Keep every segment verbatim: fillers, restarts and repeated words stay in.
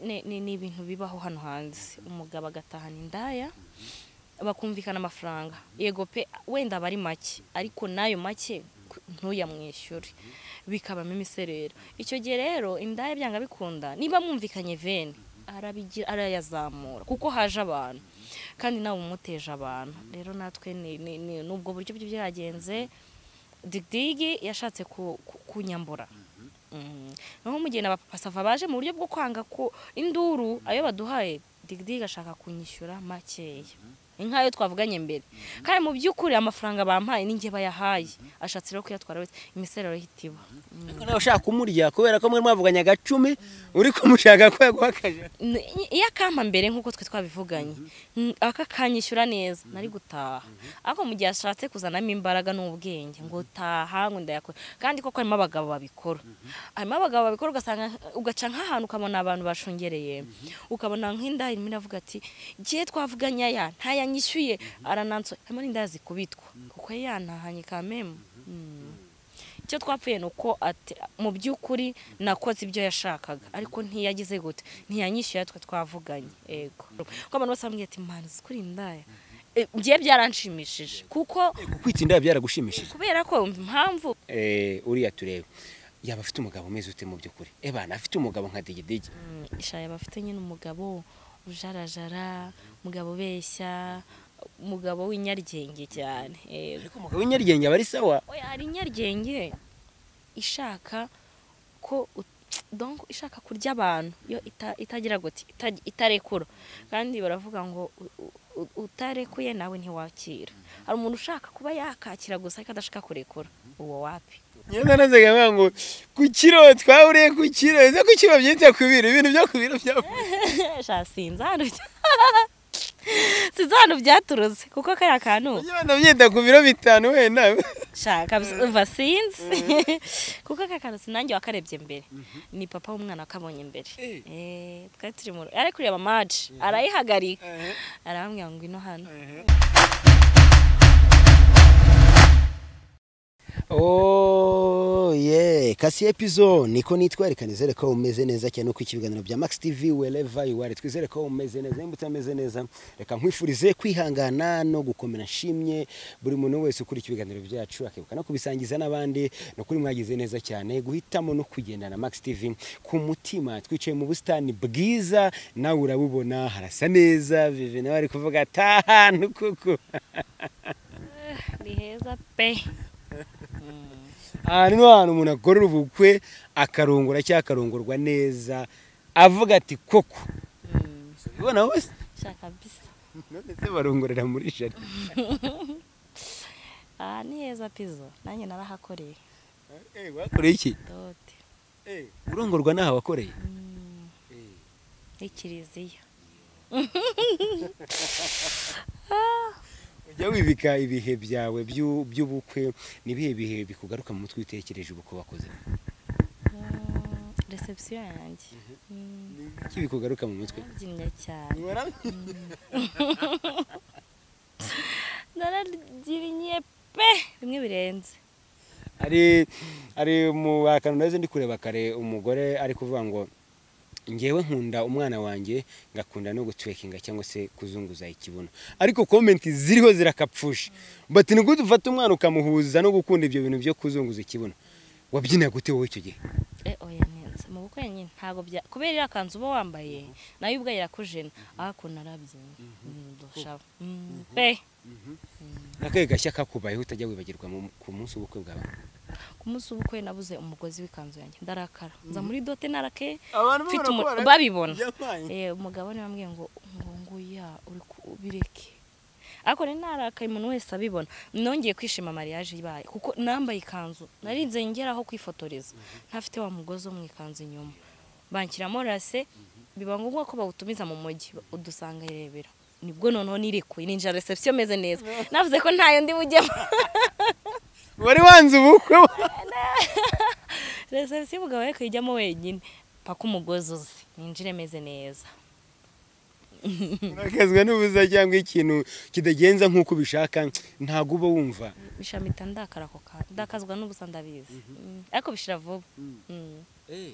ni ibintu bibaho hano hanze umugabo agatahana indaya bakumvikana amafaranga yego pe wenda bari make ariko nayo make ntuyamwishyure bikabamo imiserero icyo gihe rero indaya byanga bikunda niba mwumvikanye veni arabigira arayazamura kuko haje abantu kandi nawe umuteje abantu rero natwe nubwo buryo byagenze digidigi yashatse kunyambura naho mugena aba Papa Sava baje mu buryo bwo kwanga ko induru ayo baduhaye digidigi ashaka kunyishyura makeya inkayo twavuganye mbere kandi mu byukuri amafaranga bampaye ninge bayahaye ashatse rero kuyatwara wese imiserero hitiba ariko nawe ushaka kumurya kubera ko mwe mwavuganye gacumi uri kumushaka ko yaguhakaje yakampa mbere nkuko twe twabivuganye akakanyishyura neza nari gutaha ako mu gihe ashatse kuzanamo imbaraga n'ubwenge ngo taha ngo ndayakora kandi koko harimo abagabo babikora harimo abagabo babikora ugasanga ugaca nk'ahantu ukabona abantu bashungereye ukabona nk'indaya irimo iravuga ati gihe twavuganye aya ntaya nyishuye arananso hamwe ndazi kubitwa kuko yanahanye kameme cyo twapfuye nuko ati mu byukuri nakoze ibyo yashakaga ariko ntiyagize gute ntiyanyishuye twa twavuganye ego kuko abantu basambye ati man zikuri indaya ngiye byaranshimishije kuko kwita indaya byaragushimishije kubera ko impamvu eh uri yaturebe yaba afite umugabo meze ute mu byukuri eh bana afite umugabo nka digidigi isha yaba afite nyine umugabo ujarajara mugabo beshya mugabo w'inyaryenge cyane ariko mugabo w'inyaryenge abari sawa oya ari inyaryenge ishaka ko donc ishaka kurya abantu yo itagira gute itarekura kandi baravuga ngo utarekuye nawe ntiwakira ari umuntu ushaka kuba yakakira gusa akadashaka kurekura uwo wapi nyene nazega ngo kukiro twahuriye kukiro ze kukiro byinze kubira ibintu byo kubira bya shasinzano sizano byaturuze kuko kaya kantu nyene byenda kubira bitanu we nawe shaka vaccines kuko kaya kantu sinange wakarebye mbere ni papa umwana akabonye mbere eh twatiri mu ari kureba match arayihagarika arambya ngo ino hano Oh yeah kasi episode niko nitwerekanizere ko umeze neza cyane uko ikibiganiro bya MaxTv wherever you are twizere ko umeze neza imbuta ameze neza reka nkwifurize kwihangana no gukomera nshimye buri muntu wese ukuri ikibiganiro byacu akibuka no kubisangiza nabandi no kuri mwagize neza cyane guhitamo no kugendana na MaxTv ku mutima twicaye mu bustani bwiza nawe urabubona harasa neza Veve nawe ari kuvuga atanu kuko ni heza pe Hano hano umuntu akorera ubukwe akarongora cyangwa akarongorwa neza avuga ati koko ubona wese shaka bisa ndetse barongorera muri shari Ah ni heza pizo nanjye narahakoreye Eh wakoreye iki dote Eh urongorwa naha wakoreye Eh ekiriziya Ujya wibika ibihe byawe by'ubukwe nibihe bihe bikugaruka mu mutwe utekereje ubuko bakoze. Reception yanjye. Kibi kugaruka mu mutwe. Byimya cyane. Naragirinye pe bimwe birenze. Ari ari mu akanuneze ndi kureba kare umugore ari kuvuga ngo ngewe nkunda umwana wanjye ngakunda no gutwekinga cyangwa se kuzunguza ikibuno ariko comment ziriho zirakapfusha but ni gute ufata umwana ukamuhuza no gukunda ibyo bintu byo kuzunguza ikibuno wabyina gute wowe icyo gihe eh oya neza mu bukwe nyine ntago bya kuberira kanzu bo wambaye nayo ubwa yakujena akakona rabyina ndoshaba pe nakegashya kakubaye utajya wibagirwa ku munsi ubukwe bwawe kumunsi ubukwe nabuze umugozi wikanzu yanjye ndarakara nza muri dote narake fit babibona eh umugabo ni bamwe ngo ngo ya uri kubireke ako ne naraka umuntu wese abibona nongeye kwishima mariage ibaye kuko nambaye ikanzu narinze ngeraho kwifotoreza ntafite wa mugozi umwe ikanzu inyuma bankiramo rase biba ngombwa ko bawutumiza mu mogi udusanga irebera nibwo noneho nirekuye ninja reception meze neza navuze ko ntayo ndi bujyemo Wari wanze ubukwe. Rese simugabo yake ijyamo wenyine paka umugozi uzi ninjire meze neza. Unakezwe n'ubuza cyangwa ikintu kidagenza nkuko bishaka ntago uba wumva. Bishamita ndakara koka ndakazwa n'ubusa ndabizi. Ariko bishira vuba. Eh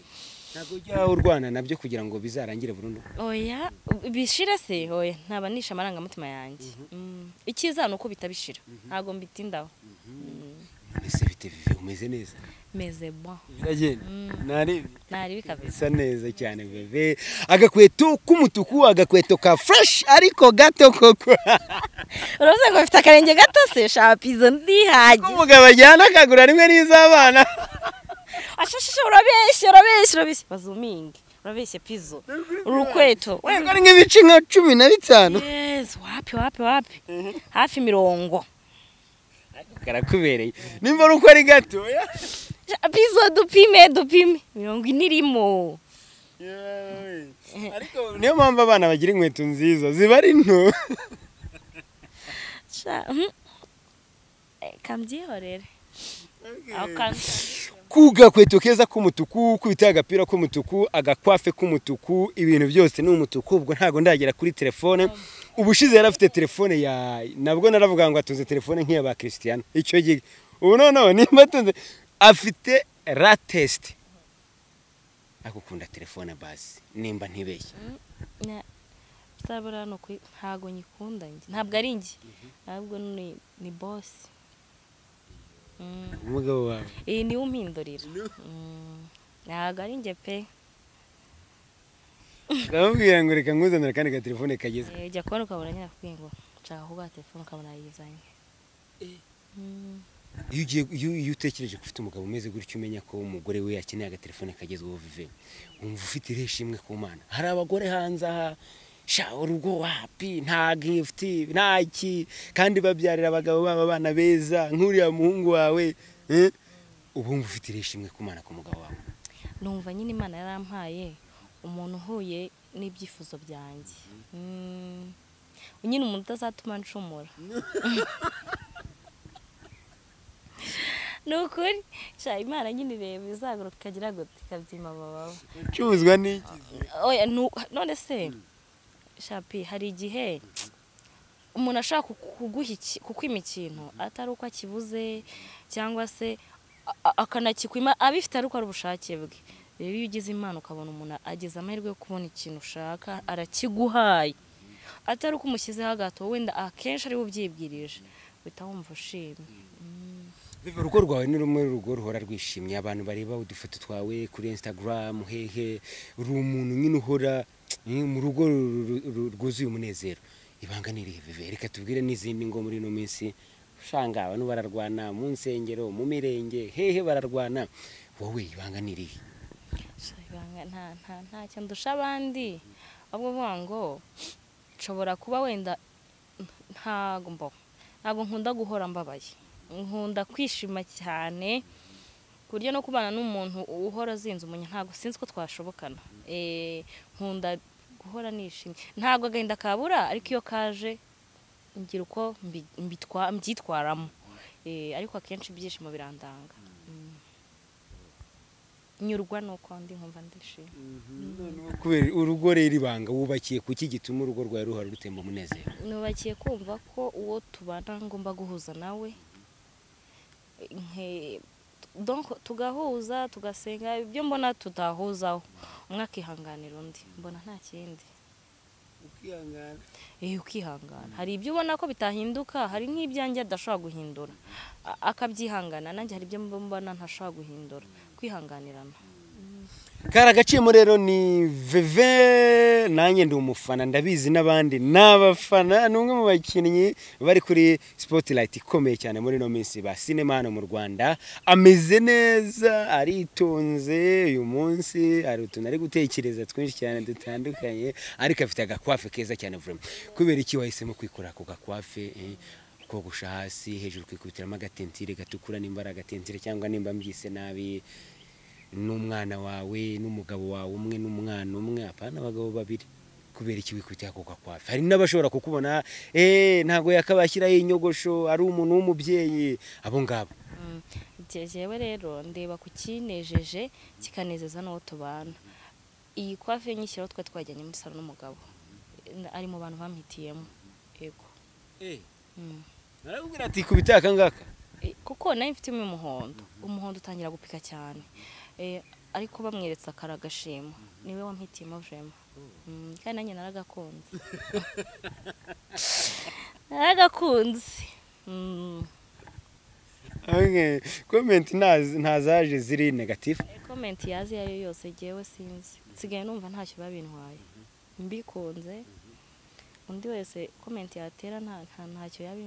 Nagujya urwana nabyo kugira ngo bizarangire burundu. Oya bishira se hoya ntabanisha amaranga mutima yanjye. Ikizana uko bitabishira. Ntago mbitindaho. Ese bite vive umeze neza. Meze bon. Biragenda. Nari nari bikabisa neza cyane veve. Agakweto kumutuku agakweto ka fresh ariko gato koko. Urose ko afite akarenge gato se shapizo ndihaje. Kumugaba jyana kagura rimwe n'izabana. Ashashasha urabeshye urabeshye urabeshye bazumingi urabeshye pizo urukweto wego ari ngibici nka cumi na bitanu yes wapi wapi wapi hafi mirongo karakubereye nimba uruko ari gato ya pizo dupime dupime mirongo inirimo ariko niyo mpamvu abana bagira inkweto nziza ziba ari nto kambyihorere kuga kwetokeza kumutuku kwita agapira kumutuku agakwafe kumutuku ibintu byose ni umutuku ubwo ntago ndagera kuri telefone ubushize yarafite telefone ya nabwo naravuga ngo atunze telefone nk'iya ba Christian icyo gihe ubu none nimba tunze afite latest akukunda telefone basi nimba ntibeshye sabara no ntago nyikunda nje ntabwo ari nje ntabwo ni boss umugabo wawe eh ni umpindurira naga ari nje pe ndamubwira ngo reka nkuzanira kandi ka telefone kageze eh jya kubona ukabona nyina kwingo nshaka kuba telefone ukabona yizanye eh yugiye yutekereje kufite umugabo umeze gutyo umenya ko umugore we yakeneye aga telefone kageze wo vive umva ufite ireshimwe ku mana hari abagore hanze aha sha urugo wapi nta gift naki kandi babyarira abagabo baba bana beza nkuriya muhungu wawe eh ubumva ufitirishimwe kumana ku mugabo wawe numva nyine imana yarampaye umuntu huye n'ibyifuzo byanjye mm unyine umuntu azatuma nshomora nukuri sha imana nyine rebe izagaruka kagira gute kabyima baba cyuzwa n'iki oya none se shapi hari igihe umuntu ashaka kuguhiki kukwima ikintu atari uko akibuze cyangwa se akanakikwima abifite ari uko ari ubushake bwe rero iyo ugize impano ukabona umuntu ageze amahirwe yo kubona ikintu ushaka arakiguhaye atari uko umushyizeho agato wenda akenshi ari ubyibwirije uhita wumva ushimye biva urugo rwawe ni rumwe urugo ruhora rwishimye abantu bareba udufoto twawe kuri Instagram hehe uri umuntu nyine uhora mu rugo rwuzuye umunezero ibanga ni rive reka tubwire n'izindi ngo muri no minsi ushanga abantu bararwana mu nsengero mu mirenge hehe bararwana wowe ibanga ni rive ibanga nta nta nta cyo ndusha abandi ubwo bwango nshobora kuba wenda ntago mbo ntago nkunda guhora mbabaye nkunda kwishima cyane kurya no kubana n'umuntu uhora zinze umunya ntago sinzi ko twashobokana eh nkunda guhora nishimye ntago agahinda kabura ariko iyo kaje ngira uko mbitwa mbyitwaramo eh ariko akenshi ibyishimo birandanga nyurwa nuko ndi nkumva ndishimye kubera urugo rero ibanga wubakiye kuki gituma urugo rwawe ruhora rutemba umunezero nubakiye kumva ko uwo tubana ngomba guhuza nawe nke donc tugahuza tugasenga ibyo mbona tutahuzaho umwaka ihanganira undi mbona nta kindi ukihangana eh ukihangana hari ibyo ubona ko bitahinduka hari nk'ibyanjye adashaka guhindura akabyihangana nanjye hari ibyo mbona ntashaka guhindura kwihanganirana karagacimo rero ni Veve nanjye ndi umufana ndabizi nabandi nabafana numwe mu bakinnyi bari kuri spotlight ikomeye cyane muri no minsi ba cinemano mu Rwanda ameze neza aritonze uyu munsi ari utuntu ari gutekereza twinshi cyane dutandukanye ariko afite agakwafe keza cyane vraiment kubera iki wahisemo kwikora ku gakwafe ko gusha hasi hejuru kwikubitiramo agatentire gatukura n'imbara agatentire cyangwa nimba mbyise nabi n'umwana wawe n'umugabo wawe umwe n'umwana umwe apana abagabo babiri kubera iki wikutya ko kwakwafe hari nabashobora kukubona eh ntago yakabashyira inyogosho ari umuntu w'umubyeyi abo ngabo jejewe rero ndeba kukinejeje kikanezeza n'uwo tubana iyi kwafe nyishyira twa twajyanye mu salo n'umugabo ari mu bantu bampitiyemo yego eh narabwira ati kubitaka ngaka kuko nayo mfite umuhondo umuhondo utangira gupika cyane ariko bamweretse akaragashima niwe wampitima vema kandi nanjye naragakunze naragakunze okay comment ntazaje ziri negative comment yazi yayo yose jewe sinzi nsigaye numva ntacyo babintwaye mbikunze undi wese comment yatera nta ntacyo yabi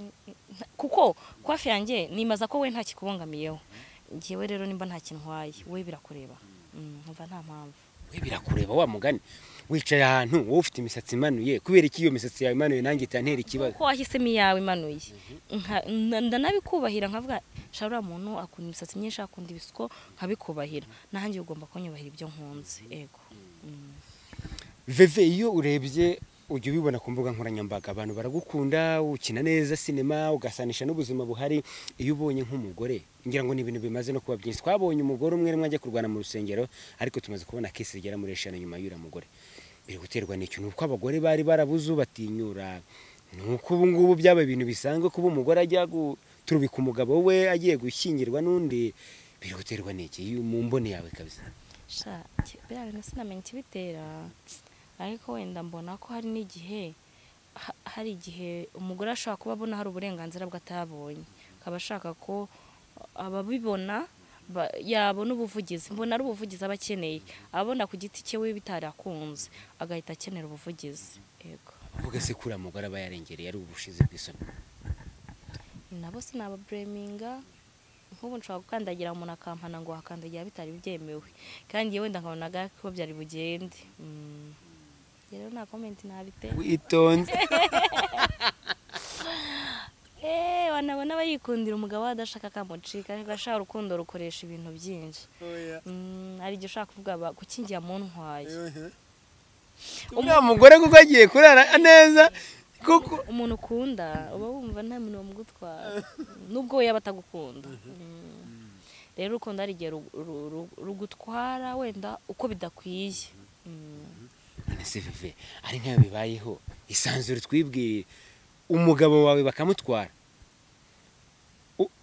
kuko kwafi yanjye nimaza ko we ntakikubangamiyeho ngiwe rero nimba ntakintwaye we birakureba umva nta mpamvu we birakureba wa mugani wicaye ahantu wowe ufite imisatsi imanuye kubera iki iyo misatsi yawe imanuye nanjye itantera ikibazo ko wahisemi yawe imanuye ndanabikubahira nkavuga shabura muntu akunda imisatsi myinshi akunda ibisuko nkabikubahira nanjye ugomba konyubahira ibyo nkunze ego Veve iyo urebye ujye ubibona ku mbuga nkoranyambaga abantu baragukunda ukina neza sinema ugasanisha n'ubuzima buhari iyo ubonye nk'umugore ngira ngo nibintu bimaze no kuba byinshi twabonye umugore umwe rimwe ajya kurwana mu rusengero ariko tumaze kubona kesi igera muri eshanu nyuma y'ura mugore biri guterwa n'icyo nuko abagore bari barabuzu batinyura nuko ubu ngubu byaba ibintu bisanzwe kuba umugore ajya guturubika umugabo we agiye gushyingirwa n'undi biri guterwa n'iki mu mboni yawe kabisa sha bya bintu sinamenye kibitera ariko wenda mbona ko hari n'igihe hari igihe umugore ashaka kuba abona hari uburenganzira bw'atabonye kabashaka ko ababibona yabona ubuvugizi mbona ari ubuvugizi abakeneye abona ku giti cye we bitarakunze agahita akenera ubuvugizi yego uvuga se kura mugore aba yarengereye ari ubushize bw'isoni nabo sinaba blaminga nk'ubu nshobora gukandagira umuntu akampana ngo akandagira bitari byemewe kandi yewe wenda nkabonaga ko byari bugende rero na comment nabite witonze eh wanabona bayikundira umugabo adashaka kamucika agashaka urukundo rukoresha ibintu byinshi oya ari giye ushaka kuvuga gukingira mu ntwaye umwe mugore kuko agiye kurara neza kuko umuntu ukunda uba wumva nta muntu umugutwara nubwo yabatagukunda rero urukundo ari giye rugutwara wenda uko bidakwiye Veve ari nkayo bibayeho isanzure twibwiye umugabo wawe bakamutwara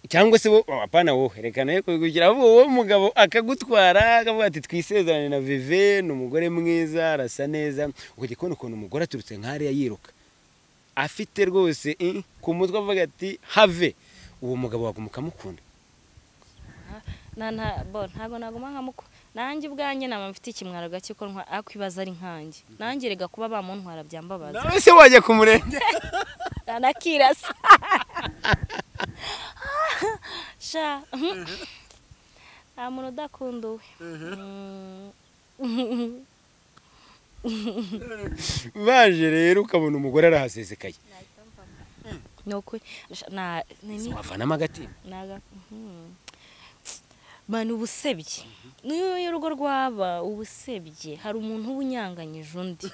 cyangwa se bo apana wowe rekana yego kugira ngo uwo mugabo akagutwara akavuga ati twisezerane na Veve n'umugore mwiza arasa neza uko gikona ukuntu umugore aturutse nkare yiruka afite rwose ku mutwe avuga ati have uwo mugabo wagumuka mukunda na na bo ntago nagoma nkamuko nanjye ubwanjye nama mfite ikimwaro gake ko ntwa akwibaza ari nkanjye nanjye rega kuba bamuntwara byambabaza nawe se wajye ku murenge nanakirasa sha amuno dakunduwe baje rero ukabona umugore arahasezekaye noko na nini wavana magati naga Manu ubusebye niyo y'urugo rwaba ubusebye hari umuntu ubunyanganyije undi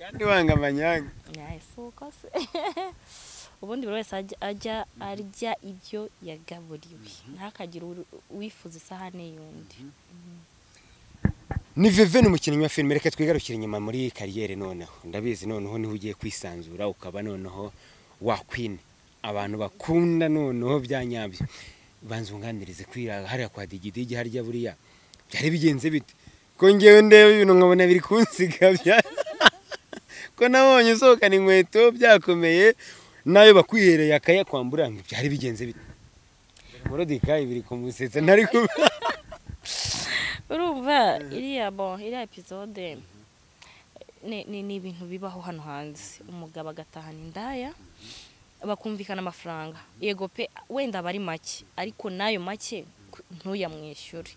kandi wanga amanyanga yayisukose ubundi buri wese ajya arya ibyo yagaburiwe ntakagira wifuza isahane y'undi Ni Veve n'umukinnyi wa filime reka twigarukira inyuma muri kariyeri noneho ndabizi noneho niho ugiye kwisanzura ukaba noneho wa queen abantu bakunda noneho byanyabyo banzunganirize kwira hari kwa digidigi harya buriya byari bigenze bite ko ngewe ndebe ibintu nkabona biri kunsiga bya ko nabonye soka ni nkweto byakomeye nayo bakwihereye akaya kwambura byari bigenze bite morodika ibiri kumusetse ntari ku urumva iriya bon iriya episode ni ni ibintu bibaho hano hanze umugabo agatahana indaya bakumvikana amafaranga yego pe wenda bari make ariko nayo make ntuyamwishyure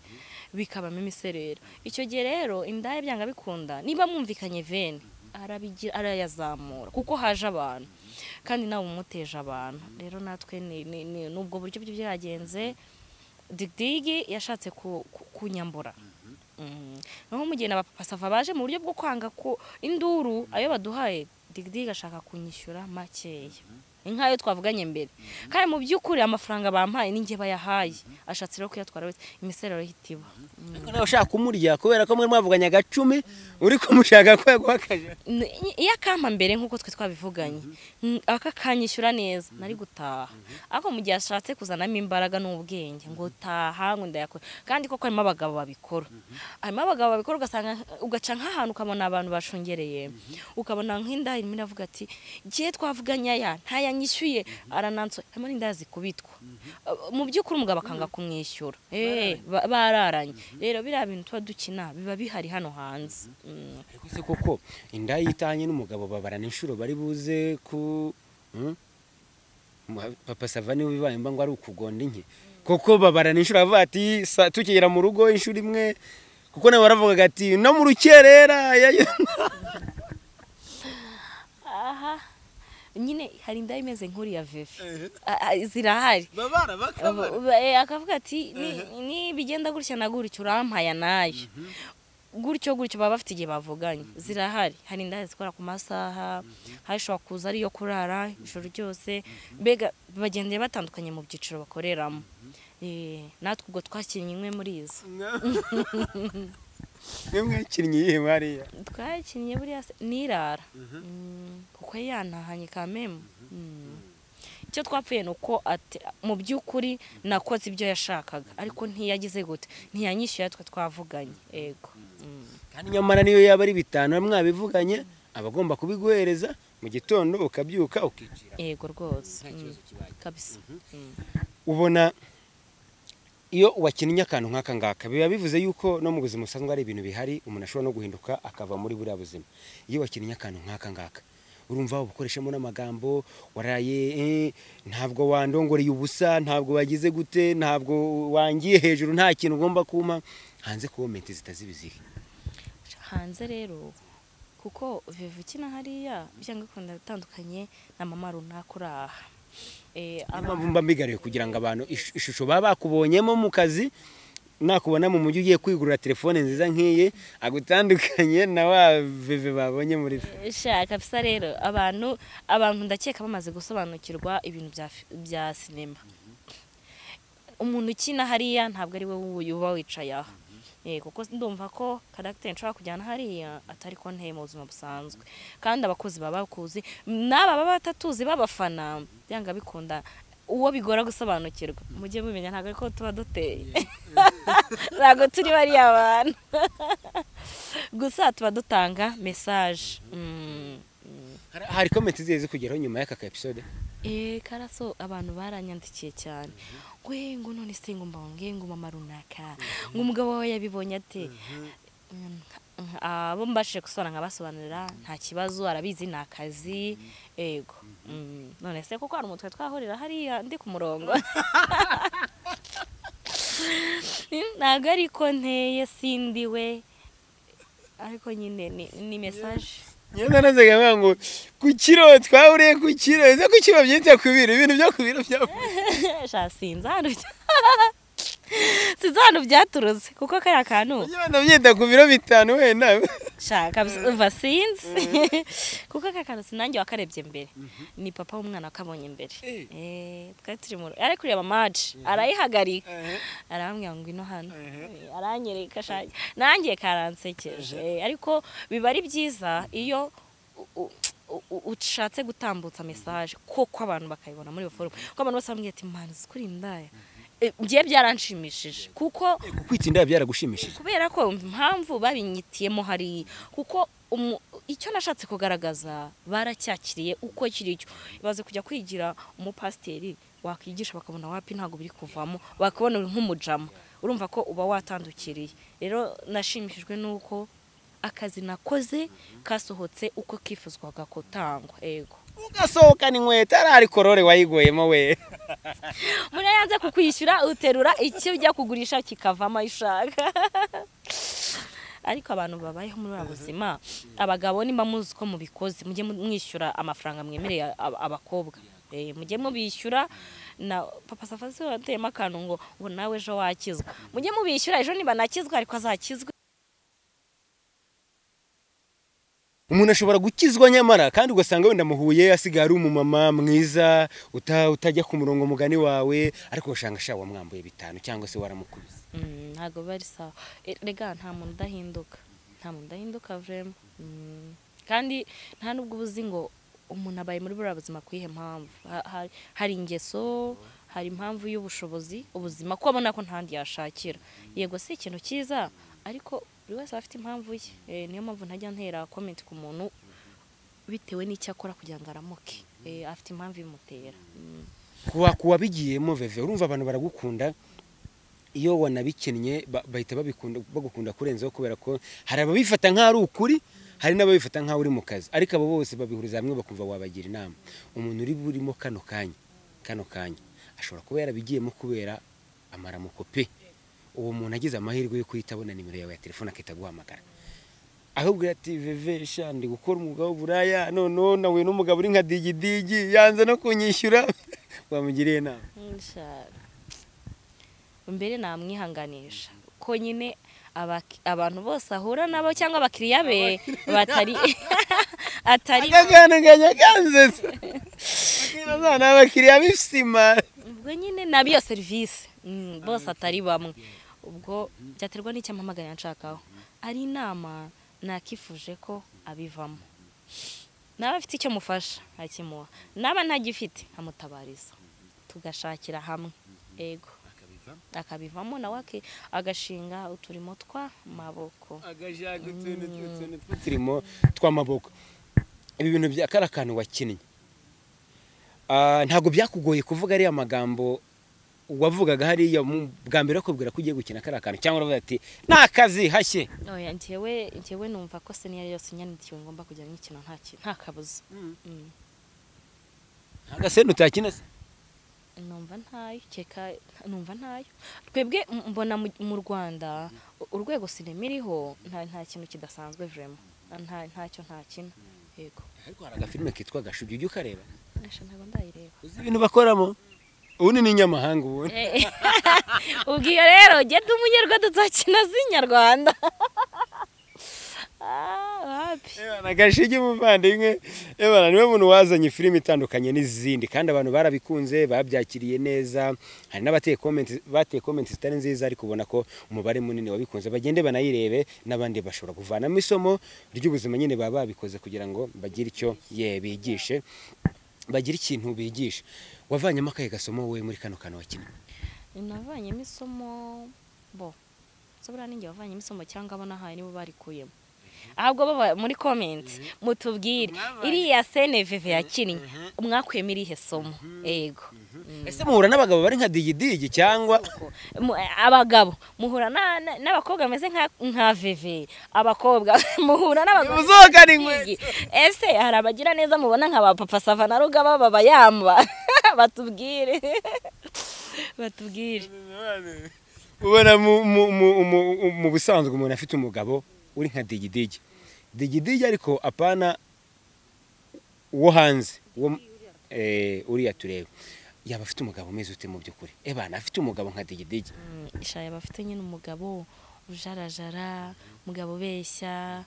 bikaba mimiserero icyo gihe rero indaya byanga bikunda niba mwumvikanye vene arabigira arayazamura kuko haje abantu kandi nawe umuteje abantu rero natwe nubwo buryo byagenze Digidigi yashatse kunyambura naho mugiye na Papa Sava baje mu buryo bwo kwanga ko induru ayo baduhaye Digidigi ashaka kunyishyura makeya inka yo twavuganye mbere kandi mu byukuri amafaranga bampaye ninge bayahaye ashatse rero kuyatwara wese imiserero hitiba ariko nawe ushaka kumurya kubera ko mwe mwavuganye gacumi uri kumushaka kwegwakaje yakampa mbere nkuko twe twabivuganye akakanyishyura neza nari gutaha ako mu gihe ashatse kuzanamo imbaraga n'ubwenge ngo taha ngo ndayakora kandi koko harimo abagabo babikora harimo abagabo babikora ugasanga ugaca nk'ahantu ukabona abantu bashungereye ukabona nk'inda irimo iravuga ati gihe twavuganye aya ntaya nyishyuye arananso harimo n'indazi kubitwa mu by'ukuri umugabo akanga kumwishyura eh bararanye rero biriya bintu tuba dukina biba bihari hano hanze ariko se koko inda yitanye n'umugabo babarana inshuro bari buze ku Papa Sava ni bibaye mba ngo ari ukugonda inke koko babarana inshuro avuga ati tukigera mu rugo inshuro imwe kuko nawe waravugaga ati no mu rukerera aha nyine hari inda imeze nkuri ya VEVE zirahari babara bakaba eh akavuga ati ni bigenda gutya nagura icyo urampaya nayo gutyo gutyo baba bafite igihe bavuganye zirahari hari inda zikora ku masaha hasho kuza ari yo kurara ijoro ryose bega bagendeye batandukanye mu byiciro bakoreramo eh natwe ubwo twakinnye imwe muri izo nemwe kinnye hariya twakinnye buriya nirara kuko yanahanye kameme cyo twapfuye nuko ati mu byukuri nakoze ibyo yashakaga ariko ntiyagize gute ntiyanyishyuye twa twavuganye ego kandi nyamara niyo yaba ari bitanu mwabivuganye abagomba kubiguhereza mu gitondo ukabyuka ukijira ego rwose kabisa ubona iyo wakinnye akantu nk'aka ngaka biba bivuze yuko no mu buzima usanzwe ari ibintu bihari umuntu ashobora no guhinduka akava muri buriya buzima iyo wakinnye akantu nk'aka ngaka urumva ubukoreshamo n'amagambo waraye ntabwo wandongoreye ubusa ntabwo wagize gute ntabwo wangiye hejuru nta kintu ugomba kuma hanze comment zitazibizihe hanze rero kuko VEVE kina hariya byanga kunda bitandukanye na mama runakuraha eh amavumba mbigariye kugira ngo abantu ishusho baba bakubonyemo mu kazi nakubona mu mujyi ugiye kwigurira telefone nziza nkiye agutandukanye na wa VEVE babonye muri shaka pisa rero abantu abantu ndakeka bamaze gusobanukirwa ibintu bya bya cinema umuntu ukina hariya ntabwo ari we uba wicaye aho eh kuko ndumva ko character nshaka kujyana hariya atari ko nteye mu buzima busanzwe kandi abakozi baba bakuzi naba baba batatuzi babafana byanga bikunda uwo bigora gusobanukirwa mujye mumenya ntago ariko tuba duteye ntago turi bari abantu gusa tuba dutanga message hari comment zize kugeraho nyuma y'aka episode eh karaso abantu baranyandikiye cyane we ngo none se ngomba nge ngo mama runaka ngo umugabo wawe yabibonye ate abo mbashe gusora nkabasobanurira nta kibazo arabizi nakazi ego none se koko ari umutwe twahorira hariya ndi ku murongo ntago ariko nteye sindi we ariko nyine ni message nyine nazaga ngo kukiro twahuriye kukiro ese kukiro byinze kubira ibintu byo kubira bya shasinza hano sizano byaturuze kuko kaya kantu yibanda byenda ku biro bitanu we nawe shaka vaccines kuko kaya kantu sinange wakarebye mbere ni papa w'umwana akabonye mbere eh twatiri mu ari kureba match arayihagarika arambwira ngo ino hano aranyereka shaje nangiye karansekeje ariko biba ari byiza iyo ushatse gutambutsa message koko abantu bakayibona muri forum kuko abantu basambye ati manzi kuri ndaya ngiye byaranshimishije kuko kwitinda byaragushimishije kubera ko impamvu babinyitiyemo hari kuko icyo nashatse kugaragaza baracyakiriye uko kiri cyo baze kujya kwigira umupasteri wakwigisha bakabona wapi ntago biri kuvamo bakabona nk'umujama urumva ko uba watandukiriye rero nashimishijwe nuko akazi nakoze kasohotse uko kifuzwaga gutangwa ego ugasohoka n'inkweto ari korore wayigoyemo we muri yanze kukwishyura uterura icyo ujya kugurisha kikavama ishaka ariko abantu babayeho muri abuzima abagabo nimba muzi ko mubikoze mujye mwishyura amafaranga mwemereye abakobwa mujye mubishyura na Papa Sava atema akantu ngo ngo nawe ejo wakizwa mujye mubishyura ejo niba nakizwa ariko azakizwa Umuntu ashobora gukizwa nyamara kandi ugasanga wenda muhuye asigara umu mama mwiza uta utajya ku murongo mugani wawe ariko ushanga sha wa mwambuye bitanu cyangwa se waramukubiza. Mm, ntago bari sawa. Rega nta muntu dahinduka. Nta muntu dahinduka vraiment. Mm. Kandi nta nubwo ubuzi ngo umuntu abaye muri bura buzima kwihe mpamvu. Hari ingeso, hari impamvu y'ubushobozi, ubuzima ko abona ko ntandi yashakira. Yego si ikintu cyiza ariko buri wese afite impamvu ye. Eh niyo mpamvu ntajya ntera comment ku muntu bitewe n'icyo akora kugira ngo aramuke. Eh afite impamvu imutera. Kuwa kuwa bigiyemo veve urumva abantu baragukunda iyo wanabikennye bahita babikunda bagukunda kurenzaho kubera ko hari ababifata nk'ari ukuri hari n'ababifata nk'aho uri mu kazi ariko abo bose babihuriza hamwe bakumva wabagira inama umuntu uri burimo kano kanya kano kanya ashobora kuba yarabigiyemo kubera amaramukope uwo muntu agize amahirwe yo kwitabona nimero yawe ya telefone akitaguhamagara ahubwo ati veve sha ndi gukora umugabo buraya none nawe n'umugabo uri nka digidigi yanze no kunyishyura wamugiriye nawe inshallah mbere namwihanganisha ko nyine abantu bose ahura nabo cyangwa abakiriya be batari atari agaganganya kanzese n'abana abakiriya bisima ubwo nyine nabiyo service bose atari bamwe ubwo cyaterwa n'icyamamaganya nshakaho ari inama nakifuje ko abivamo naba afite icyo mufasha akimuha naba ntagifite amutabariza tugashakira hamwe ego akabivamo nawe agashinga uturimo twa maboko agajaga utuntu utuntu tw'uturimo twa maboko ibi bintu byakarakantu wakinnye ah ntago byakugoye kuvuga ari amagambo wavugaga hariya bwambere akubwira kugiye gukina karakantu cyangwa uravuga ati nakazi hashye oya ntewe ntewe numva ko senior yose nyanidikiwe ngomba kujya nkikina nta kintu nta kabuza agasenu utakina numva ntayo cyeka numva ntayo twebwe mbona mu Rwanda urwego sinema iriho nta nta kintu kidasanzwe vraiment nta ntacyo nta kintu yego ariko haraga filme kitwa gashubye ujye ukareba nasha ntago ndayireba uzi ibintu bakoramo ubu ni nyamahanga ubu ubwiye rero je dumunyerwa duzakina zinyarwanda Ebana gashije umuvandimwe ebana niwe muntu wazanye filime itandukanye n'izindi kandi abantu barabikunze babyakiriye neza hari n'abateye comment bateye comment zitari nziza ariko ubona ko umubare munini wabikunze bagende banayirebe n'abandi bashobora kuvana mu isomo ry'ubuzima nyine baba babikoze kugira ngo bagire icyo yebigishe bagire ikintu bigisha wavanye amakaye gasomo we muri kano kano wakina navanye misomo bo sobra ninge wavanye misomo cyangwa abona haye nibo bari kuyemo ahubwo baba muri comment mutubwire iriya cyane veve yakinnye mwakuyemo irihe somo ego ese muhura n'abagabo bari nka digidigi cyangwa abagabo muhura n'abakobwa meze nka nka veve abakobwa muhura n'abagabo uzoka n'ingwe ese harabagira neza mubona nka papa sava na rugaba baba yamba batubwire batubwire ubona mu busanzwe umuntu afite umugabo uri nka digidigi digidigi ariko apana wo hanze wo eh uri yatureba yabafite umugabo meze ute mu byukuri ebana afite umugabo nka digidigi isha yabafite nyine umugabo ujarajara mugabo beshya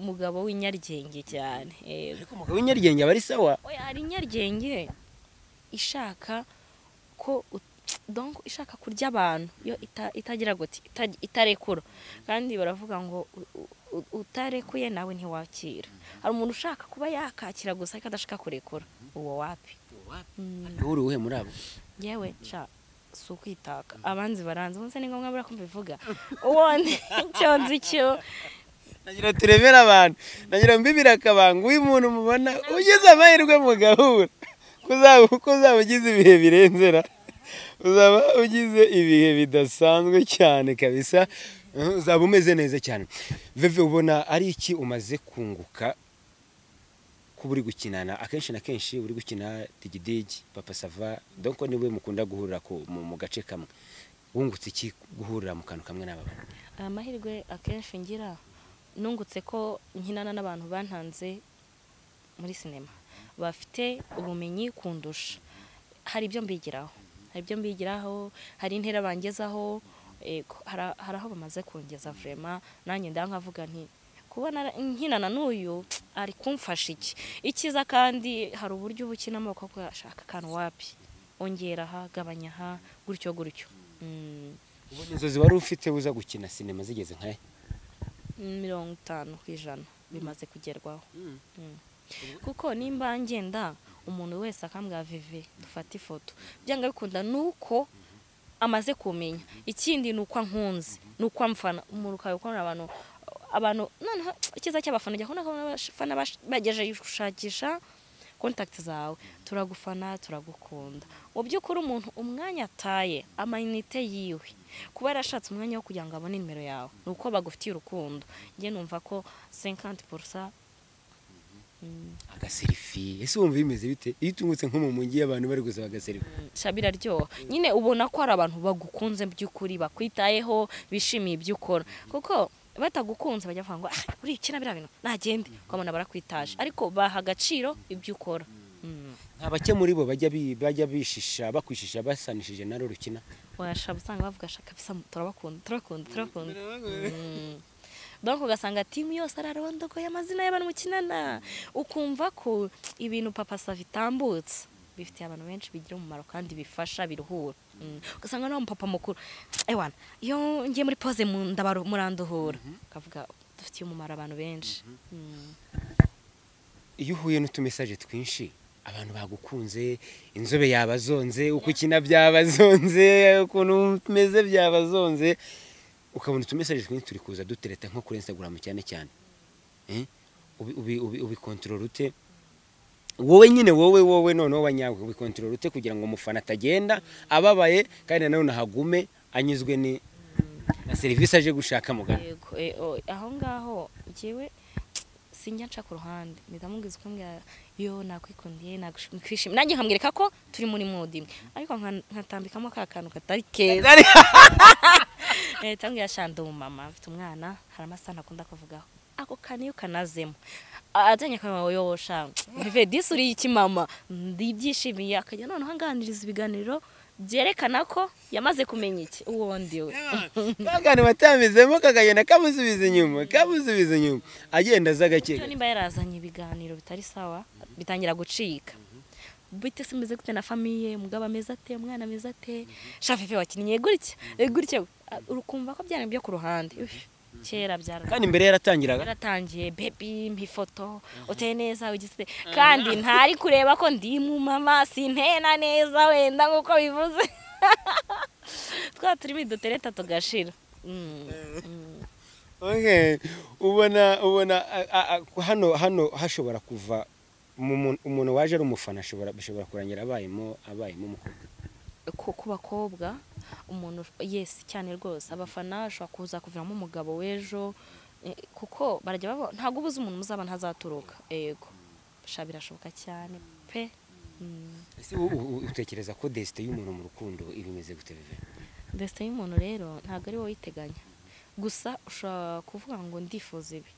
mugabo w'inyaryenge cyane ariko mugabo w'inyaryenge abari sawa oya ari inyaryenge ishaka ko donc ishaka kurya abantu yo itagira goti itarekura kandi baravuga ngo utarekuye nawe ntiwakira hari umuntu ushaka kuba yakakira gusa ariko adashaka kurekura uwo wapi uri uhe muri abo yewe cha so kwitaka abanzi baranze munse ni ngombwa barakumva ivuga ubone cyonzi cyo nagira turemera abantu nagira mbibira kabanga uyu muntu mubona ugeze amahirwe mugahura kuzabu kuzabugize ibihe birenzera uzaba ugize ibihe bidasanzwe cyane kabisa uzaba umeze neza cyane veve ubona ari iki umaze kunguka kuburi gukinana akenshi na kenshi uri gukina digidigi papa sava donc niwe mukunda guhurira ko mu gace kamwe wungutse iki guhurira mu kantu kamwe n'aba bantu amahirwe akenshi ngira nungutse ko nkinana n'abantu bantanze muri sinema bafite ubumenyi kundusha hari ibyo mbigiraho ibyo mbigiraho hari intera bangezaho ego haraho bamaze kongeza vraiment nanjye ndangavuga nti kubona nkinana n'uyu ari kumfasha iki ikiza kandi hari uburyo buki namoko ko yashaka kantu wapi ongera ha gabanya ha gutyo gutyo ubonye zo ziba rufite uza gukina cinema zigeze nka mirongo itanu ku ijana bimaze kugerwaho kuko nimba ngenda umuntu wese akambwa veve dufata ifoto byanga bikunda nuko amaze kumenya ikindi nuko nkunze nuko amfana umuruka yuko abantu abantu none ikiza cy'abafana jya kona abafana bageje gushakisha contact zawe turagufana turagukunda ubyukuri umuntu umwanya ataye amainite yiwe kuba yarashatse umwanya wo kujya ngabone nimero yawe nuko bagufitiye urukundo nge numva ko cinquante pour cent agaselfie ese wumva bimeze bite itungutse nko mu mungi y'abantu bari gusaba agaselfie shabira ryo nyine ubona ko ari abantu bagukunze by'ukuri bakwitayeho bishimiye by'ukora kuko batagukunze bajya fanga ngo uri ikina bira bintu nagende kwamona barakwitaje ariko baha gaciro iby'ukora abake muri bo bajya bajya bishisha bakwishisha basanishije naro rukina washabusanga bavuga shaka bisa turabakunda turakunda turakunda Donko gasanga team yose ararondoko y'amazina y'abantu mukinana ukumva ko ibintu Papa Sava bitambutse bifite abantu benshi bigira umumaro kandi bifasha biruhura ugasanga no papa mukuru ewana iyo ngiye muri pose mu ndabaro muranduhura kavuga dufite umumaro abantu benshi iyo uhuye n'utu message twinshi abantu bagukunze inzobe yabazonze uko kina byabazonze uko numeze byabazonze ukabona tu message twinshi turi kuza dutereta nko kuri Instagram cyane cyane eh ubi ubi ubi control ute wowe nyine wowe wowe noneho banyawe ubi control ute kugira ngo umufana atagenda ababaye kandi nawe nahagume anyizwe ni na service aje gushaka mugana yego aho ngaho giwe sinjya nca ku ruhande ndamubwiza ko mbya yo nakwikundiye nagushimishimye nanjye nkamwereka ko turi muri modi ariko nkatambikamo kakantu katari keza eh tangi yashanda umama afite umwana haramasana akunda kuvugaho ako kaniyo kanazemo azanye kama yoyosha vive disuri iki mama ndibyishimiye akajya none hanganiriza ibiganiro byerekana ko yamaze kumenya iki uwo ndiwe kangane batamizemo kagayena kamusubiza inyuma kamusubiza inyuma agenda zagakeka nimba yarazanye ibiganiro bitari sawa bitangira gucika bite simeze gute na famille mugaba meza ate umwana meza ate shafife wakinnye gurike gurike urukumva ko byane byo ku ruhande cyera byara kandi imbere yaratangiraga yaratangiye baby mpifoto uteye neza ugise kandi ntari kureba ko ndi mu mama sintena neza wenda nkuko bivuze twa turi bidotereta tugashira okay ubona ubona hano hano hashobora kuva umuntu waje ari umufana ashobora bishobora kurangira abayimo abayimo umukobwa ku bakobwa umuntu yes cyane rwose abafana ashobora kuza kuviramo umugabo w'ejo kuko barajya babo ntago ubuze umuntu muzaba ntazaturuka yego shabira shoboka cyane pe ese utekereza ko destiny y'umuntu mu rukundo ibimeze gute vive destiny y'umuntu rero ntago ari wowe iteganya gusa ushobora kuvuga ngo ndifuza ibi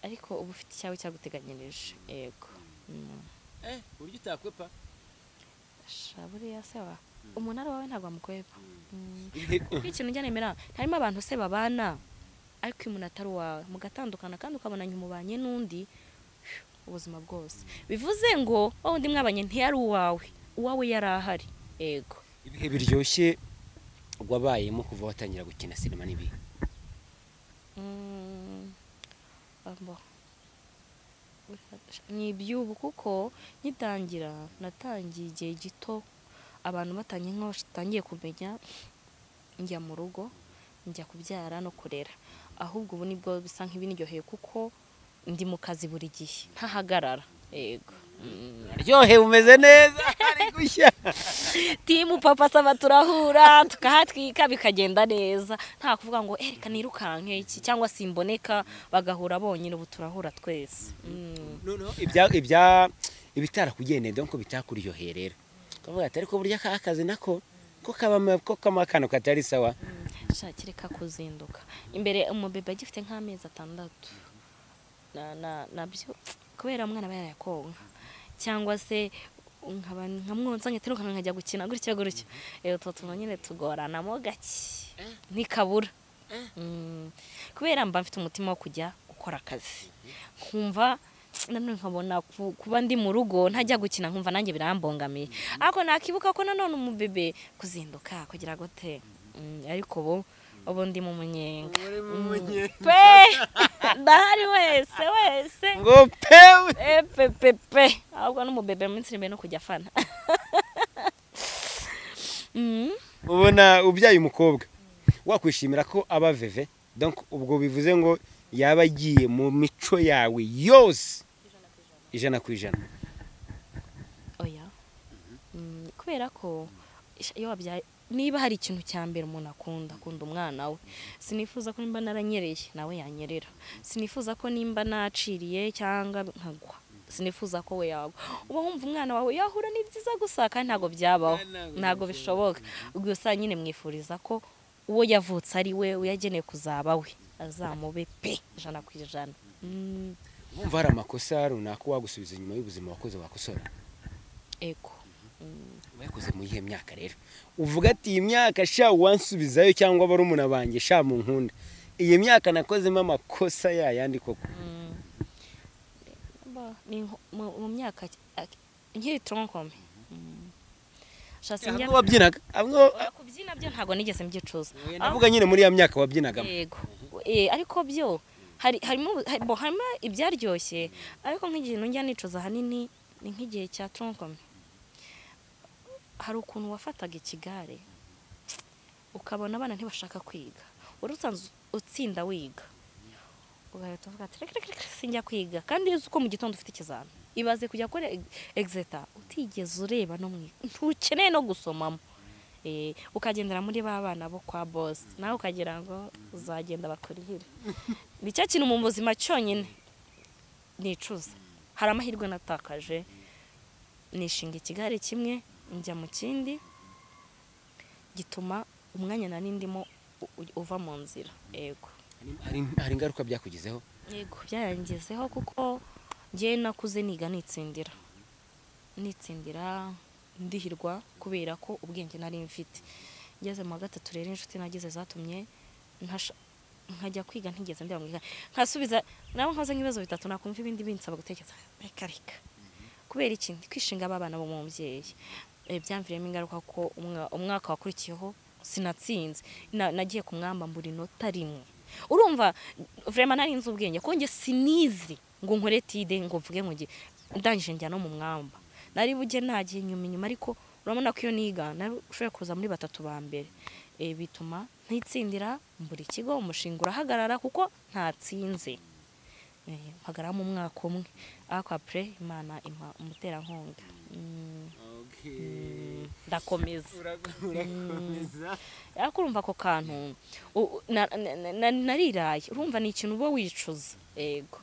ariko ubu ufite cyawe cyaguteganyereje yego eh uryo utakwepa shabure yasewa umunara wawe ntabwo amukwepa ikintu njya nemera harimo abantu se babana ariko umuntu atari wawe mugatandukana kandi ukabonanya umubanye n'undi ubuzima bwose bivuze ngo wowe ndi mwabanye ntiyari uwawe uwawe yarahari yego ibihe biryoshye wabayemo kuva watangira gukina cinema nibi ni byubu kuko nyitangira natangiye igihe gito abantu batanye nko tangiye kumenya njya mu rugo njya kubyara no kurera ahubwo ubu nibwo bisa nk'ibinyoheye kuko ndi mu kazi buri gihe ntahagarara yego ryohe umeze neza ari gushya timu Papa Sava turahura tukahatwika bikagenda neza nta kuvuga ngo ereka nirukanke iki cyangwa simboneka bagahura bonyine ubu turahura twese noneho ibya ibya ibitara kugendera donko bitakuryoherera kavuga atari ko burya akazi nako ko kabama ko kamakano katari sawa shakireka kuzinduka imbere umubeba gifite nk'amezi atandatu na na nabyo kubera mwana bayara yakonka cyangwa se nkaba nkamwonzanye teruka nkajya gukina gutya gutya eyo totuma nyine tugorana mo gaki nikabura kubera mba mfite umutima wo kujya gukora akazi kumva namwe nkabona kuba ndi mu rugo ntajya gukina nkumva nanjye birambongamiye ako nakibuka ko nanone umubebe kuzinduka kugira gote ariko bo obo ndi mu munyenga pe ndahari wese wese ngo pe pe pe pe ahubwo n'umubebe minsi rimwe no kujya fana ubona ubyaye umukobwa wakwishimira ko aba veve donc ubwo bivuze ngo yabagiye mu mico yawe yose ijana kwijana oya kubera ko iyo wabyaye niba hari ikintu cyambere umuntu akunda akunda umwana we sinifuza ko nimba naranyereye nawe yanyerera sinifuza ko nimba naciriye cyangwa nkagwa sinifuza ko we yago uba humva umwana wawe yahura nibyiza gusaka ntago byabaho ntago bishoboka gusa nyine mwifuriza ko uwo yavutse ari we uyageneye kuzaba we azamube pe jana kwijana umva ara makosa runaka wagusubiza nyuma y'ubuzima wakoze bakosora ego mwakoze mu yihe myaka rero uvuga ati imyaka sha wansubizayo cyangwa abari umuntu bange sha mu nkunda iyi myaka nakoze amakosa yayandi koko mu myaka nkiri tronkome shasenge wabyinaga amwe kubyina byo ntago nigeze mbyicuza avuga nyine muri ya myaka wabyinaga yego eh ariko byo hari harimo bohama ibyaryoshye ariko nk'igihe njya nicuza hanini ni nk'igihe cya tronkome hari ukuntu wafataga ikigare ukabona abana ntibashaka kwiga urutanze utsinda wiga ugahita uvuga ati reka reka sinjya kwiga kandi uzi uko mu gitondo ufite ikizami ibaze kujya kore exeta utigeze ureba no ntukeneye no gusomamo eh ukagendera muri babana bo kwa boss nawe ukagira ngo uzagenda bakorihira nicyo kintu mu buzima cyonyine nicuza hari amahirwe natakaje nishinga ikigare kimwe njya mu kindi gituma umwanya nanindimo uva mu nzira yego hari ingaruka byakugizeho yego byayangizeho kuko ngiye nakuze niga nitsindira nitsindira ndihirwa kubera ko ubwenge nari mfite ngeze mu gatatu rero inshuti nagize zatumye nkajya kwiga ntigeze ndabwira nkasubiza nawe nkoze nkibazo bitatu nakumva ibindi binsaba gutekereza reka reka kubera ikindi kwishinga abana bo mu mubyeyi byamviremo ingaruka ko umwaka wakurikiyeho sinatsinze nagiye kumwamba mbura inota rimwe urumva vraiment nari nzi ubwenge ko nge sinizi ngo nkore tide ngo vuge nkuge ndangije njya no mu mwamba nari buge nagiye nyuma nyuma ariko urabona ko iyo niga narushaye kuza muri batatu ba mbere e bituma ntitsindira mburi kigo umushinga urahagarara kuko ntatsinze mpagara mu mwaka umwe ako après imana impa umutera nkonga ndakomeza urakomeza yakurumva ko kantu nariraye urumva ni ikintu bo wicuza yego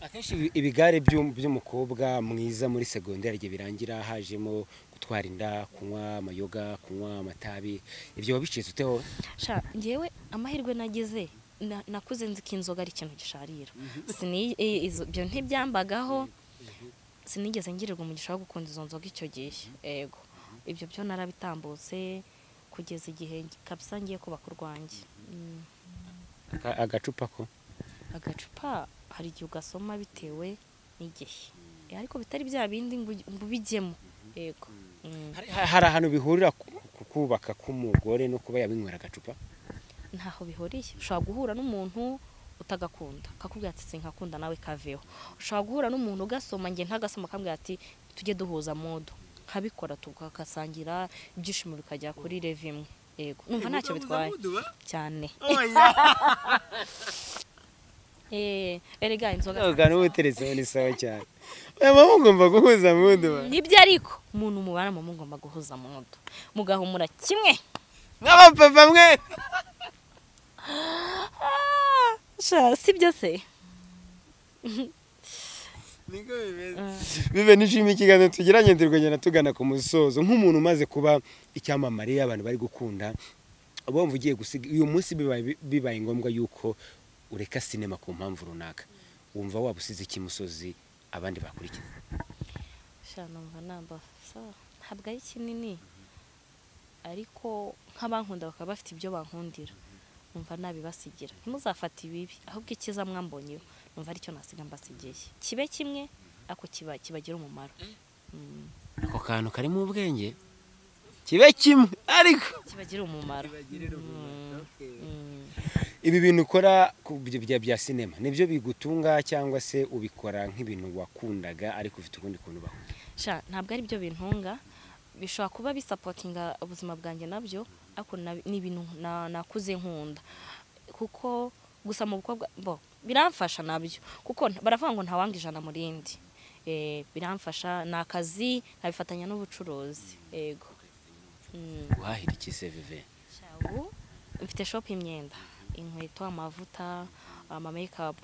akenshi ibigare by'umukobwa mwiza muri secondaire rye birangira hajemo gutwara inda kunywa amayoga kunywa amatabi ibyo wabicitse uteho sha ngewe amahirwe nagize nakuze nzi kinzoga ari ikintu gisharira ibyo ntibyambagaho sinigeze ngirirwa umugisha wo gukunda izo nzoga icyo gihe yego ibyo byo narabitambutse kugeza igihe kabisa ngiye kubaka urwanjye agacupa ko agacupa hari igihe ugasoma bitewe n'igihe ariko bitari bya bindi ngo bijyemo yego hari ahantu bihurira ku kubaka k'umugore no kuba yabinywera agacupa ntaho bihuriye ushobora guhura n'umuntu utagakunda kakubwira ati sinkakunda nawe kaveho ushobora guhura n'umuntu ugasoma nge ntagasoma akambwira ati tujye duhuza modo nkabikora tukakasangira ibyishimo bikajya kuri reve imwe yego numva ntacyo bitwaye cyane eh erega inzoga ugana ubuteretse ni sawa cyane mama ngomba guhuza modo nibyo ariko umuntu mubana mama ngomba guhuza modo mugahumura kimwe n'abapapa mwe sha sibyo se niko bibe nishimi kiganiro tugiranye ndirwenya natugana ku musozo nk'umuntu umaze kuba icyamamare y'abantu bari gukunda abo mvugiye gusiga uyu munsi bibaye ngombwa yuko ureka sinema ku mpamvu runaka wumva wabusize ikimusozi abandi bakurikiza sha numva namba so habwa ikinini ariko nk'abankunda bakaba bafite ibyo bankundira numva nabibasigira muzafata ibibi ahubwo ikiza mwambonye numva ari cyo nasiga mbasigiye kibe kimwe ako kiba kibagira umumaro ako kantu kari mu bwenge kibe kimwe ariko kibagira umumaro. Ibi bintu ukora bya sinema nibyo bigutunga cyangwa se ubikora nk'ibintu wakundaga ariko ufite ukundi kuntu baho sha ntabwo ari byo bintunga bishobora kuba bisupportinga ubuzima bwanjye nabyo ako ni ibintu nakuze nkunda kuko gusa mu bukobwa bo biramfasha nabyo kuko baravuga ngo ntawanga ijana murindi eh biramfasha nakazi nabifatanya n'ubucuruzi yego wahira iki se vive shawo mfite shop imyenda inkweto amavuta ama makeup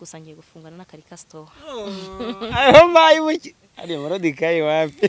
gusa ngiye gufungana na Karika store aho mayibuki ari murodikayi wapi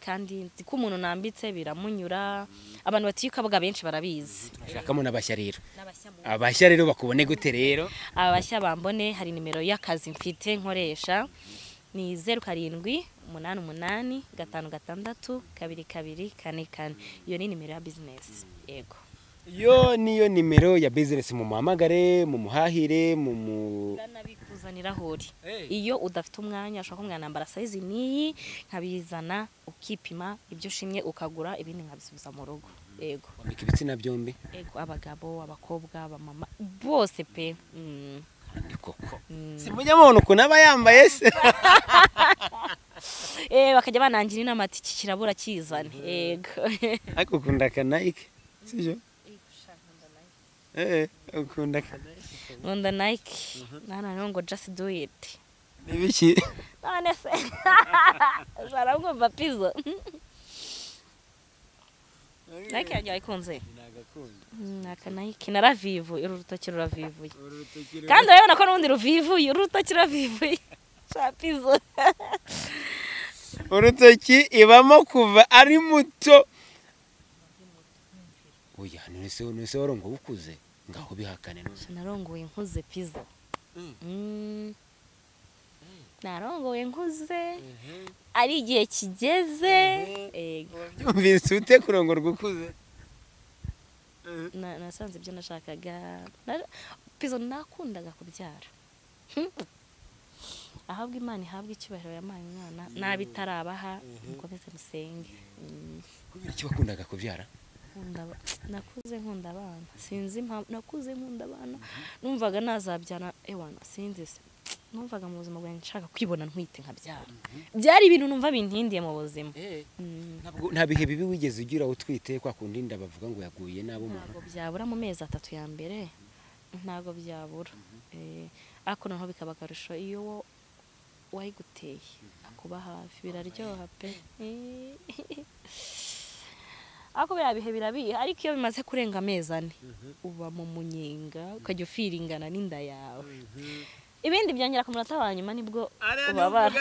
kandi ziko umuntu nambitse biramunyura abantu batiyukabaga benshi barabizi shakamo nabashya rero abashya rero bakubone gute rero abashya bambone hari nimero y'akazi mfite nkoresha ni zero karindwi umunani umunani gatanu gatandatu kabiri kabiri kane kane iyo ni nimero ya business yego yo niyo nimero ya business mu muhamagare mu muhahire mu muranabikuzanira hori iyo udafite umwanya ashaka kumwana nambara size niyi nkabizana ukipima ibyo ushimye ukagura ibindi nkabisubiza mu rugo yego bikibitsina byombi yego abagabo abakobwa abamama bose pe koko simujya mubona uko naba yambaye se eh bakajya banangira n'amatiki kirabura kizane yego akukunda kanike sijo eh ukunda on the Nike nana nongo just do it nibiki none se zarango bapizo Nike ajya ikunze nagakunze naka Nike naravivu urutoki ruravivu kandi urabona ko nundi ruvivu urutoki ruravivu chapizo urutoki ibamo kuva ari muto oya nese nese warongo ukuze ngaho bihakane nose narongoye nkuze pizza mm narongoye nkuze ari igihe kigeze ego byumvise ute kurongora gukuze na nasanze ibyo nashakaga pizza nakundaga kubyara ahabwa imana ihabwa icyubahiro yamaye mwana nabitarabaha mukomeze musenge kuko bakundaga kubyara nkunda nakuze nkunda abana sinzi impamvu nakuze nkunda abana numvaga nazabyana ewana sinzi numvaga mu buzima bwanjye nshaka kwibona ntwite nkabyara byari ibintu numva bintindiye mu buzima ntabwo ntabihe bibi wigeze ugira utwite kwa kundinda bavuga ngo yaguye nabo mu ntabwo byabura mu mezi atatu ya mbere ntabwo byabura eh ako naho bikabakarusho iyo wayiguteye akuba hafi biraryoha pe ako birabihe birabihe ariko iyo bimaze kurenga amezane uba mu munyenga ukajya ufiringana n'inda yawe ibindi byangera ku munota wanyuma nibwo ubabara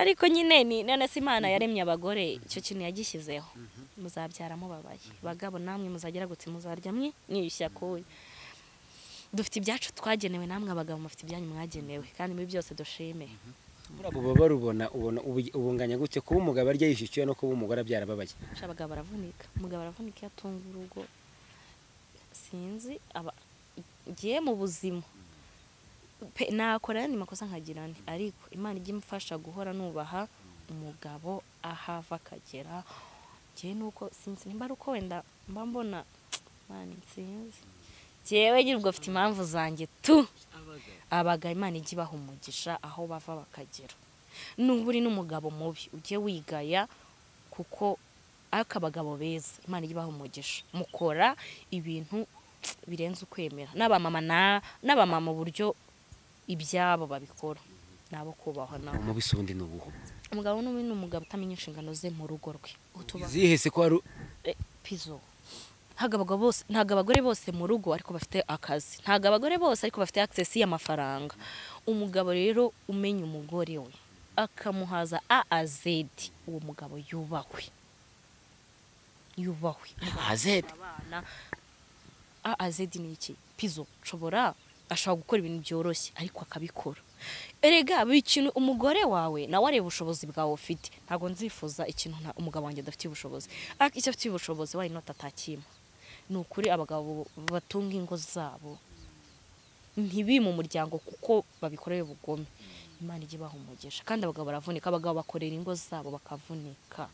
ariko nyine ni none se Imana yaremye abagore icyo kintu yagishyizeho muzabyara mubabaye bagabo namwe muzagera gutse muzarya mwe niyushya koye dufite ibyacu twagenewe namwe abagabo mufite ibyanyu mwagenewe kandi muri byose dushime urabo barubona ubona ubunganya gute kuba umugabo arya yishyuye no kuba umugore abyarababaye abagabo baravunika umugabo aravunika yatunga urugo sinzi aba giye mu buzima nakora ni makosa nkagirane ariko Imana ijye imfasha guhora nubaha umugabo ahava akagera giye nuko sinzi nimba ari uko wenda mba mbona mani sinzi jewe nyirubwo afite impamvu zanjye tu abaga Imana ijye baha umugisha aho bava bakagera n'uburi n'umugabo mubi ugiye wigaya kuko akabagabo beza Imana ijye baha umugisha mukora ibintu birenze ukwemera n'abamama n'abamama uburyo ibyabo babikora nabo kubaho naho mubisundi n'ubuho umugabo n'ubu n'umugabo utamenye inshingano ze mu rugo rwe utubaheze ko ari pizo ntago abagore bose mu rugo ariko bafite akazi, ntago abagore bose ariko bafite access y'amafaranga. Umugabo rero umenya umugore we akamuhaza a a z, uwo mugabo yubahwe yubahwe a z. A a z ni iki? Pizo nshobora ashaka gukora ibintu byoroshye ariko akabikora. Erega bikintu umugore wawe nawe areba ubushobozi bwawe ufite, ntago nzifuza ikintu nta umugabo wanjye adafite ubushobozi. Ariko icyo afite ubushobozi wari not atakima. Nukuri abagabo batunga ingo zabo ntibi mu muryango kuko babikoreye ubugome. Imana ije baho umugisha kandi abagabo baravunika, abagabo bakorera ingo zabo bakavunika.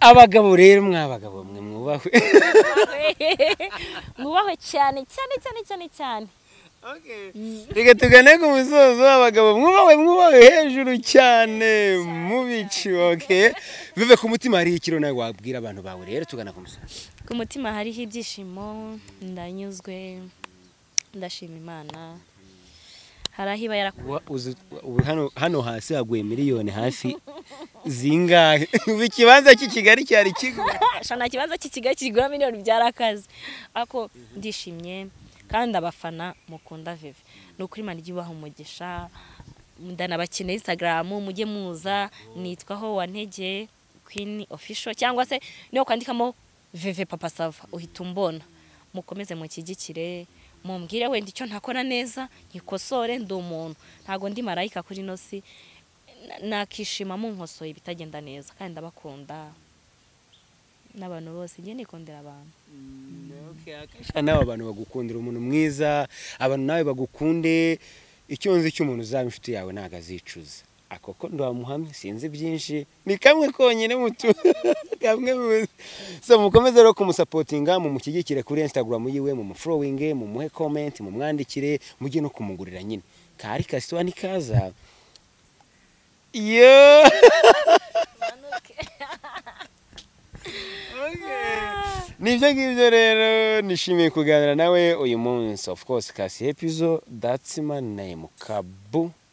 Abagabo rero mwabagabo mwe mwubahwe mwubahwe cyane cyane cyane cyane cyane. Okay, rega tugane ku musozo. Abagabo mwubahwe mwubahwe hejuru cyane mu bici. Okay, Veve ku mutima hari ikiro nawe wabwira abantu bawe rero tugana ku musozo? Ku mutima hari ibyishimo, ndanyuzwe, ndashima Imana. Harahiba yarakwa hano hano hasi haguye miliyoni hafi zingahe? Ubikibanza cy'Kigali cyari kigura shana, kibanza cy'Kigali kigura miliyoni byarakaze. Ako ndishimye kandi abafana mukunda Veve n'ukuri Imana ije baho umugisha. Ndana bakine Instagram mujye muza, nitwaho Wantege Queen Official cyangwa se niyo kwandikamo Veve Papa Sava uhita umbona. Mukomeze mu kigikire, mumbwire wenda icyo ntakora neza nkikosore, ndi umuntu ntago ndi marayika kuri nosi. Nakishima mu nkosoye bitagenda neza kandi ndabakunda n'abantu bose nge nikondera abantu. Okay, akasha nawe abantu bagukundira umuntu mwiza, abantu nawe bagukunde. Icyonzi cy'umuntu uzaba inshuti yawe nagazicuza akoko ndamuhamye sinzi byinshi ni kamwe konyene mutu kamwe. So mukomeze rero kumusupportinga, mu mukigikire kuri Instagram yiwe, mu following, mu muhe comment, mu mwandikire, mujye no kumugurira nyine kari kasitwa ni kaza. Yo nibyo ngibyo rero nishimiye kuganira nawe uyu munsi. Of course kasi episode that's my name kabu.